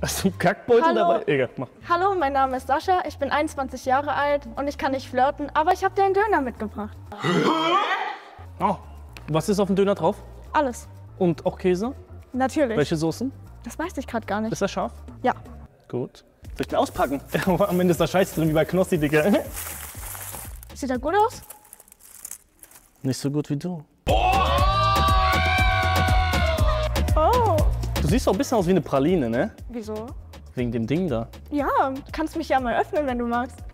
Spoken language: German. Hast du einen Kackbeutel dabei? Egal, mach. Hallo, mein Name ist Sascha, ich bin 21 Jahre alt und ich kann nicht flirten, aber ich habe dir einen Döner mitgebracht. Oh, was ist auf dem Döner drauf? Alles. Und auch Käse? Natürlich. Welche Soßen? Das weiß ich gerade gar nicht. Ist das scharf? Ja. Gut. Soll ich den auspacken? Am Ende ist da Scheiß drin, wie bei Knossi, Digga. Sieht er gut aus? Nicht so gut wie du. Oh! Du siehst doch ein bisschen aus wie eine Praline, ne? Wieso? Wegen dem Ding da. Ja, du kannst mich ja mal öffnen, wenn du magst.